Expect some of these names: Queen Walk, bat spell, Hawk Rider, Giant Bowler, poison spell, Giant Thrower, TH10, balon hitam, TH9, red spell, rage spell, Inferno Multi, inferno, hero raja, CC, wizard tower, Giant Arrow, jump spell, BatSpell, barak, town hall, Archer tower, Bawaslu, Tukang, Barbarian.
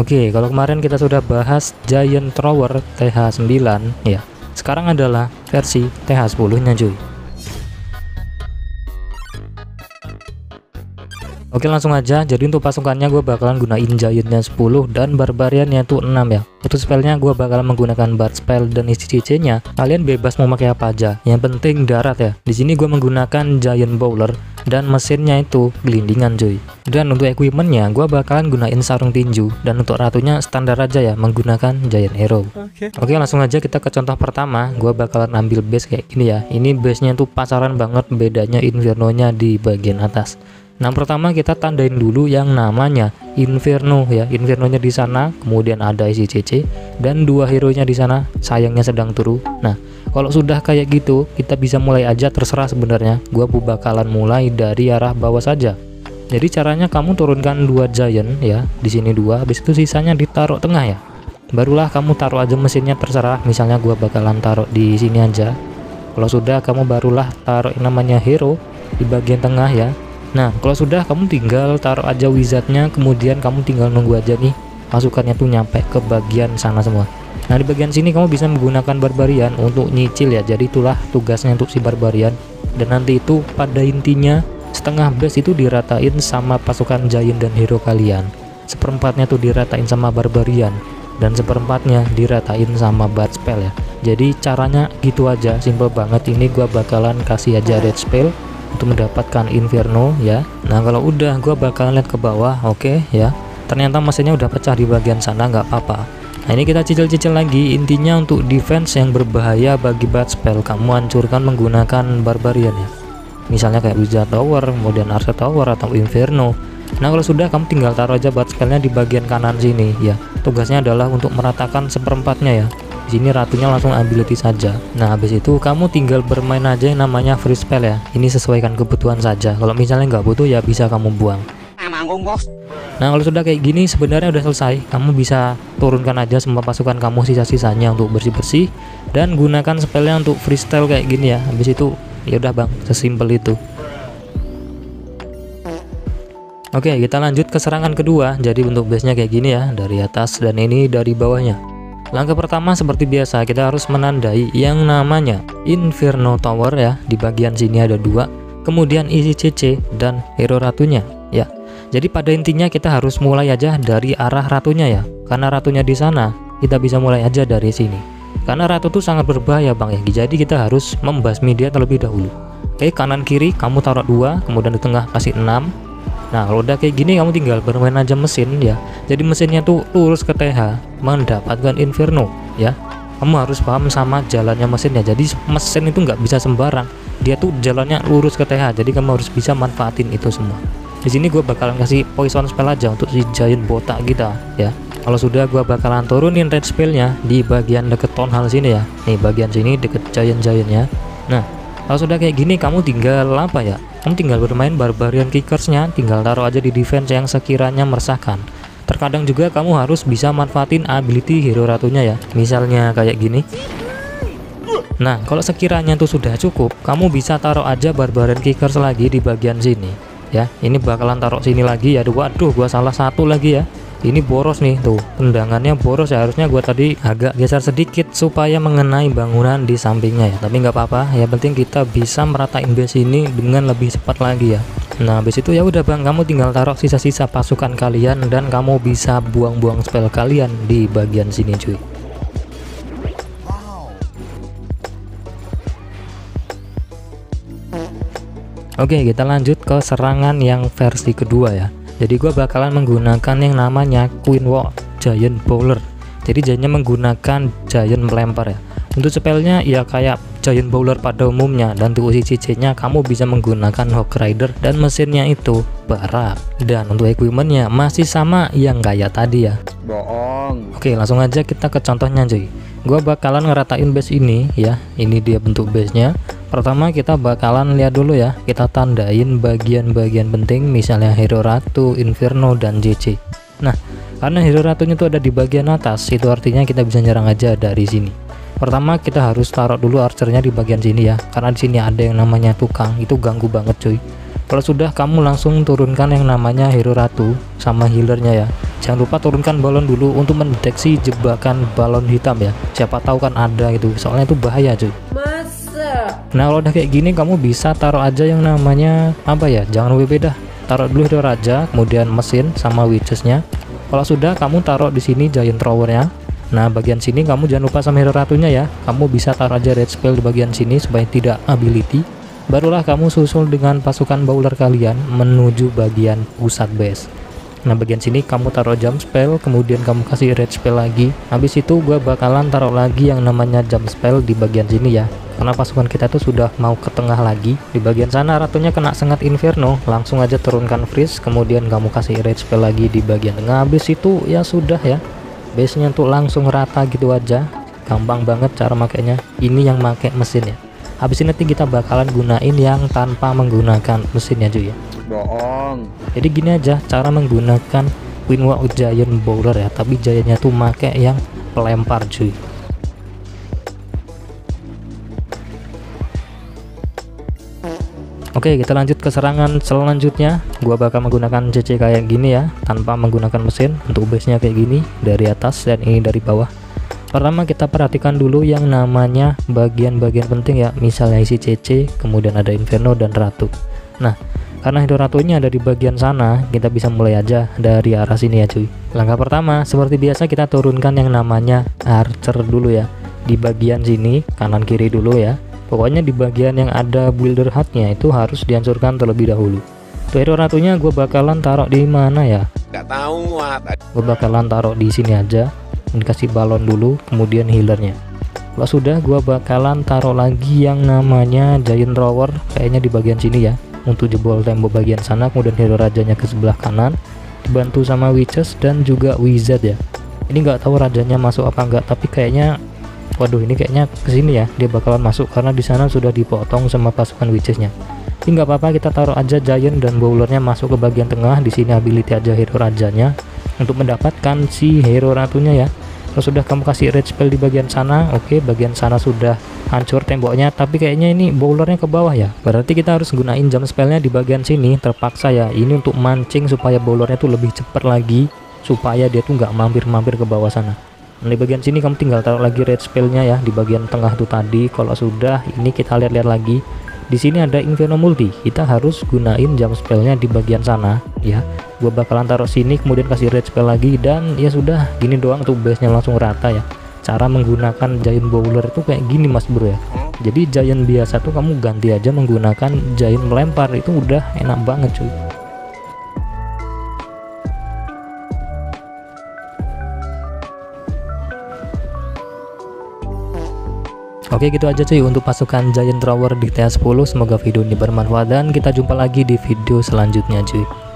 Oke, kalau kemarin kita sudah bahas Giant Thrower TH9 ya, sekarang adalah versi TH10 nya cuy. Oke, langsung aja. Jadi untuk pasukannya gue bakalan gunain Giantnya 10 dan Barbariannya tuh 6 ya. Untuk spellnya gue bakalan menggunakan bat spell dan isi CC nya kalian bebas mau pakai apa aja, yang penting darat ya. Di sini gue menggunakan Giant Bowler dan mesinnya itu gelindingan cuy. Dan untuk equipmentnya gue bakalan gunain sarung tinju dan untuk ratunya standar aja ya, menggunakan Giant Arrow. Oke, langsung aja kita ke contoh pertama. Gue bakalan ambil base kayak gini ya. Ini base nya tuh pasaran banget, bedanya Inferno nya di bagian atas. Nah, pertama kita tandain dulu yang namanya Inferno ya. Inferno-nya di sana, kemudian ada isi CC dan dua hero-nya di sana, sayangnya sedang turu. Nah, kalau sudah kayak gitu, kita bisa mulai aja, terserah sebenarnya. Gua bakalan mulai dari arah bawah saja. Jadi caranya kamu turunkan dua giant ya, di sini dua, habis itu sisanya ditaruh tengah ya. Barulah kamu taruh aja mesinnya, terserah. Misalnya gua bakalan taruh di sini aja. Kalau sudah, kamu barulah taruh namanya hero di bagian tengah ya. Nah, kalau sudah kamu tinggal taruh aja wizardnya, kemudian kamu tinggal nunggu aja nih pasukannya tuh nyampe ke bagian sana semua. Nah, di bagian sini kamu bisa menggunakan Barbarian untuk nyicil ya. Jadi itulah tugasnya untuk si Barbarian. Dan nanti itu pada intinya setengah base itu diratain sama pasukan Giant dan hero kalian, seperempatnya tuh diratain sama Barbarian dan seperempatnya diratain sama bat spell ya. Jadi caranya gitu aja, simple banget. Ini gua bakalan kasih aja red spell untuk mendapatkan Inferno ya. Nah, kalau udah gua bakalan lihat ke bawah. Oke ya, ternyata mesinnya udah pecah di bagian sana, nggak apa-apa. Nah, ini kita cicil-cicil lagi. Intinya untuk defense yang berbahaya bagi bat spell kamu hancurkan menggunakan Barbarian ya, misalnya kayak Wizard Tower, kemudian Archer Tower atau Inferno. Nah, kalau sudah kamu tinggal taruh aja bat spellnya di bagian kanan sini ya. Tugasnya adalah untuk meratakan seperempatnya ya. Sini ratunya langsung ability saja. Nah, habis itu kamu tinggal bermain aja yang namanya freeze spell ya. Ini sesuaikan kebutuhan saja. Kalau misalnya nggak butuh ya bisa kamu buang. Nah, kalau sudah kayak gini sebenarnya udah selesai. Kamu bisa turunkan aja semua pasukan kamu sisa-sisanya untuk bersih-bersih dan gunakan spellnya untuk freestyle kayak gini ya. Habis itu ya udah bang, sesimpel itu. Oke, kita lanjut ke serangan kedua. Jadi untuk base-nya kayak gini ya, dari atas dan ini dari bawahnya. Langkah pertama seperti biasa kita harus menandai yang namanya Inferno Tower ya. Di bagian sini ada dua, kemudian isi CC dan hero ratunya ya. Jadi pada intinya kita harus mulai aja dari arah ratunya ya, karena ratunya di sana. Kita bisa mulai aja dari sini karena ratu tuh sangat berbahaya bang ya. Jadi kita harus membasmi dia terlebih dahulu. Oke, kanan kiri kamu taruh dua, kemudian di tengah kasih 6. Nah, kalau udah kayak gini kamu tinggal bermain aja mesin ya. Jadi mesinnya tuh lurus ke TH mendapatkan Inferno ya. Kamu harus paham sama jalannya mesin ya. Jadi mesin itu nggak bisa sembarang, dia tuh jalannya lurus ke TH. Jadi kamu harus bisa manfaatin itu semua. Di sini gue bakalan kasih poison spell aja untuk si giant botak kita ya. Kalau sudah gue bakalan turunin red spellnya di bagian deket town hall sini ya. Nih bagian sini deket giant-giantnya. Nah, kalau sudah kayak gini kamu tinggal apa ya, kamu tinggal bermain Barbarian kickersnya, tinggal taruh aja di defense yang sekiranya meresahkan. Terkadang juga kamu harus bisa manfaatin ability hero ratunya ya, misalnya kayak gini. Nah, kalau sekiranya tuh sudah cukup kamu bisa taruh aja Barbarian kickers lagi di bagian sini ya. Ini bakalan taruh sini lagi ya. Waduh, gua salah satu lagi ya. Ini boros nih tuh, tendangannya boros ya. Harusnya gua tadi agak geser sedikit supaya mengenai bangunan di sampingnya ya, tapi nggak apa-apa. Yang penting kita bisa meratain base ini dengan lebih cepat lagi ya. Nah, habis itu ya udah bang, kamu tinggal taruh sisa-sisa pasukan kalian dan kamu bisa buang-buang spell kalian di bagian sini cuy. Oke, kita lanjut ke serangan yang versi kedua ya. Jadi gue bakalan menggunakan yang namanya Queen Walk Giant Bowler. Jadi jadinya menggunakan Giant melempar ya. Untuk spellnya ya kayak Giant Bowler pada umumnya, dan untuk CC nya kamu bisa menggunakan Hawk Rider dan mesinnya itu barak. Dan untuk equipmentnya masih sama yang kayak tadi ya. Boong. Oke, langsung aja kita ke contohnya cuy. Gue bakalan ngeratain base ini ya. Ini dia bentuk base nya. Pertama kita bakalan lihat dulu ya, kita tandain bagian-bagian penting, misalnya hero ratu, Inferno, dan CC. Nah, karena hero ratunya itu ada di bagian atas, itu artinya kita bisa nyerang aja dari sini. Pertama kita harus taruh dulu archernya di bagian sini ya, karena di sini ada yang namanya Tukang, itu ganggu banget cuy. Kalau sudah, kamu langsung turunkan yang namanya hero ratu sama healernya ya. Jangan lupa turunkan balon dulu untuk mendeteksi jebakan balon hitam ya. Siapa tahu kan ada gitu, soalnya itu bahaya cuy. Masa? Nah kalau udah kayak gini, kamu bisa taruh aja yang namanya apa ya, jangan WP dah. Taruh dulu hero raja, kemudian mesin sama witchesnya. Kalau sudah, kamu taruh di sini giant throwernya. Nah bagian sini kamu jangan lupa sama hero ratunya ya. Kamu bisa taruh aja red spell di bagian sini supaya tidak ability. Barulah kamu susul dengan pasukan bowler kalian menuju bagian pusat base. Nah bagian sini kamu taruh jump spell, kemudian kamu kasih red spell lagi. Habis itu gue bakalan taruh lagi yang namanya jump spell di bagian sini ya. Karena pasukan kita tuh sudah mau ke tengah lagi. Di bagian sana ratunya kena sengat inferno, langsung aja turunkan freeze, kemudian kamu kasih red spell lagi di bagian tengah. Habis itu ya sudah ya, base-nya tuh langsung rata gitu aja. Gampang banget cara makainya. Ini yang make mesin ya. Habis ini nanti kita bakalan gunain yang tanpa menggunakan mesinnya cuy ya. Bohong. Jadi gini aja cara menggunakan Queen Walk Giant Bowler ya, tapi giantnya tuh make yang pelempar cuy. Oke, kita lanjut ke serangan selanjutnya. Gua bakal menggunakan CC kayak gini ya, tanpa menggunakan mesin. Untuk base nya kayak gini, dari atas dan ini dari bawah. Pertama kita perhatikan dulu yang namanya bagian-bagian penting ya, misalnya isi CC, kemudian ada inferno dan ratu. Nah karena hero ratunya ada di bagian sana, kita bisa mulai aja dari arah sini ya cuy. Langkah pertama seperti biasa kita turunkan yang namanya archer dulu ya, di bagian sini kanan kiri dulu ya. Pokoknya di bagian yang ada builder hutnya itu harus dihancurkan terlebih dahulu. Tuh hero ratunya gue bakalan taruh di mana ya? Gak tahu. Gue bakalan taruh di sini aja. Dikasih balon dulu, kemudian healernya. Kalau sudah, gue bakalan taruh lagi yang namanya giant thrower. Kayaknya di bagian sini ya, untuk jebol tembok bagian sana. Kemudian hero rajanya ke sebelah kanan, dibantu sama witches dan juga wizard ya. Ini nggak tahu rajanya masuk apa enggak, tapi kayaknya waduh ini kayaknya kesini ya, dia bakalan masuk karena di sana sudah dipotong sama pasukan witchesnya. Tapi nggak apa-apa, kita taruh aja giant dan bowlernya masuk ke bagian tengah. Di sini ability aja hero rajanya untuk mendapatkan si hero ratunya ya. Kalau sudah kamu kasih rage spell di bagian sana. Oke, bagian sana sudah hancur temboknya, tapi kayaknya ini bowlernya ke bawah ya. Berarti kita harus gunain jump spellnya di bagian sini, terpaksa ya. Ini untuk mancing supaya bowlernya tuh lebih cepat lagi, supaya dia tuh nggak mampir-mampir ke bawah sana. Nah, di bagian sini kamu tinggal taruh lagi red spellnya ya, di bagian tengah tuh tadi. Kalau sudah, ini kita lihat-lihat lagi. Di sini ada inferno multi, kita harus gunain jump spellnya di bagian sana ya. Gue bakalan taruh sini, kemudian kasih red spell lagi, dan ya sudah, gini doang tuh base nya langsung rata ya. Cara menggunakan giant bowler itu kayak gini mas bro ya. Jadi giant biasa tuh kamu ganti aja menggunakan giant melempar, itu udah enak banget cuy. Oke gitu aja cuy untuk pasukan Giant Thrower di TH10. Semoga video ini bermanfaat dan kita jumpa lagi di video selanjutnya cuy.